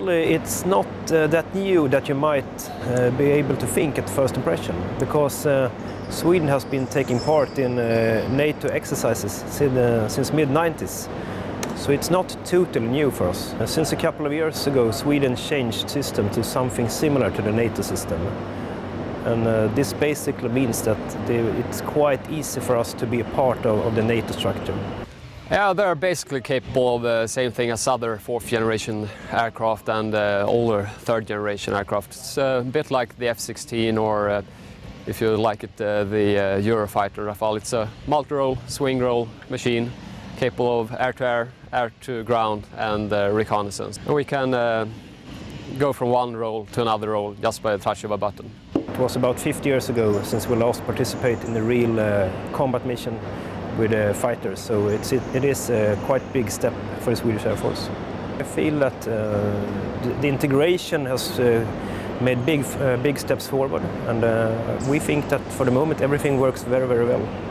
actually, it's not that new that you might be able to think at first impression, because Sweden has been taking part in NATO exercises since mid-90s. So it's not totally new for us. Since a couple of years ago, Sweden changed system to something similar to the NATO system. And this basically means that it's quite easy for us to be a part of the NATO structure. Yeah, they're basically capable of the same thing as other fourth-generation aircraft and older third-generation aircraft. It's a bit like the F-16 or, if you like it, the Eurofighter Rafale. It's a multi-role, swing-roll machine capable of air-to-air, air-to-ground and reconnaissance. And we can go from one role to another role just by the touch of a button. It was about 50 years ago since we last participated in a real combat mission with fighters, so it is a quite big step for the Swedish Air Force. I feel that the integration has made big steps forward, and we think that for the moment everything works very, very well.